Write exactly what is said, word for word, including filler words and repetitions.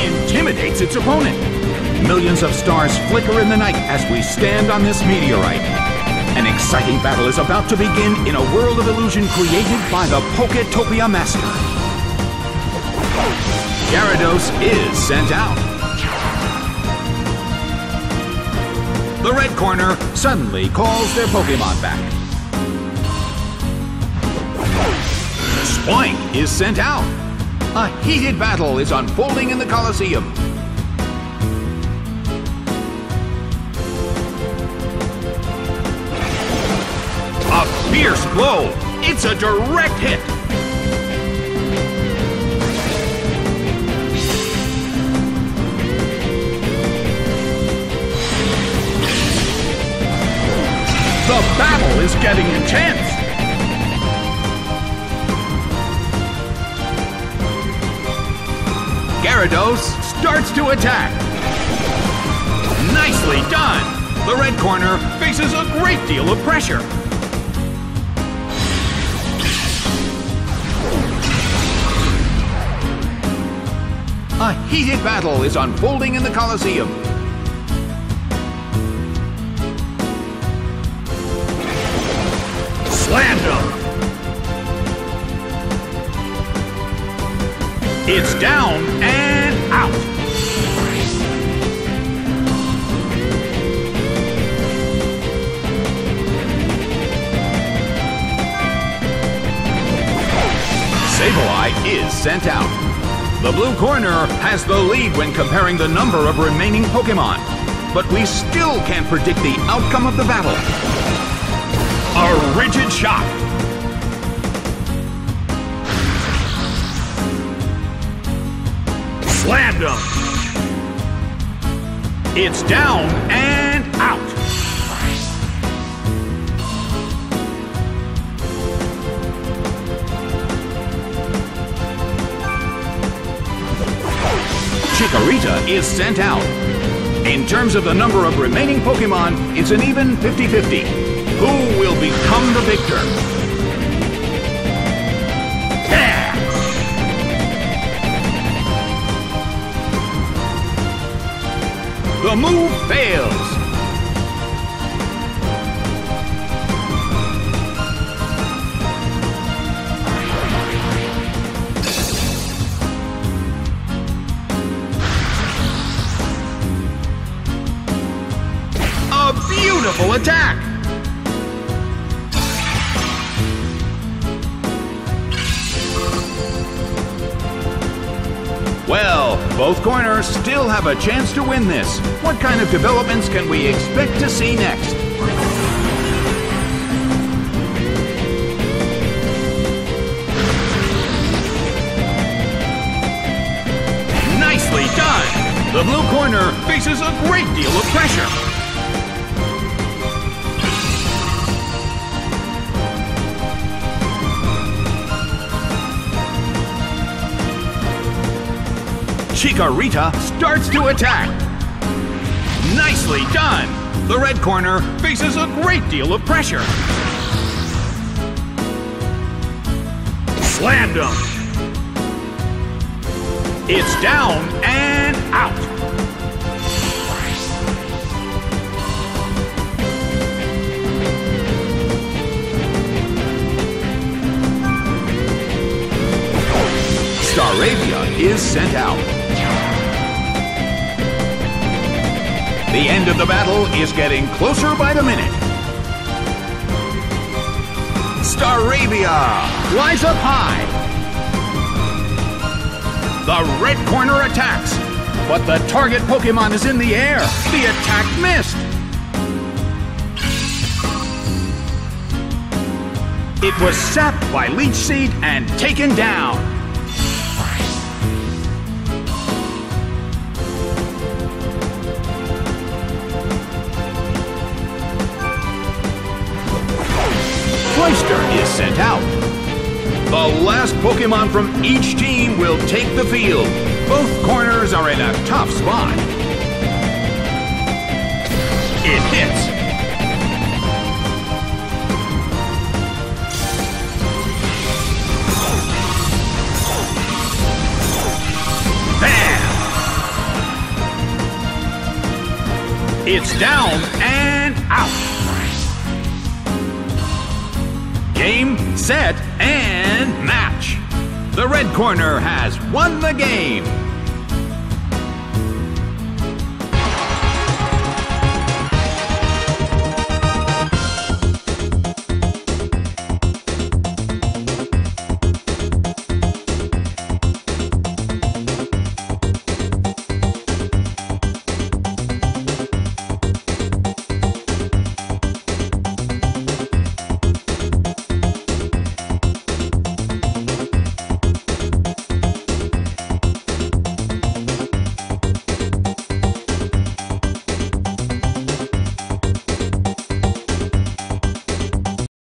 intimidates its opponent. Millions of stars flicker in the night as we stand on this meteorite. An exciting battle is about to begin in a world of illusion created by the Poketopia master. Gyarados is sent out. The red corner suddenly calls their Pokémon back. Spoink is sent out. A heated battle is unfolding in the Colosseum. A fierce blow! It's a direct hit! The battle is getting intense! Gyarados starts to attack! Nicely done! The red corner faces a great deal of pressure! A heated battle is unfolding in the Colosseum. Slam dunk! It's down and out! Sableye is sent out. The blue corner has the lead when comparing the number of remaining Pokémon, but we still can't predict the outcome of the battle. A rigid shot! Slammed him! It's down and out! Chikorita is sent out. In terms of the number of remaining Pokémon, it's an even fifty fifty. Who will become the victor? Yeah! The move fails. Beautiful attack! Well, both corners still have a chance to win this. What kind of developments can we expect to see next? Nicely done! The blue corner faces a great deal of pressure. Chikorita starts to attack. Nicely done! The red corner faces a great deal of pressure. Slammed him! It's down and out! Staravia is sent out. The end of the battle is getting closer by the minute. Staravia flies up high. The red corner attacks, but the target Pokémon is in the air. The attack missed. It was sapped by Leech Seed and taken down. Is sent out. The last Pokémon from each team will take the field. Both corners are in a tough spot. It hits. Bam! It's down and out. Game, set, and match. The red corner has won the game.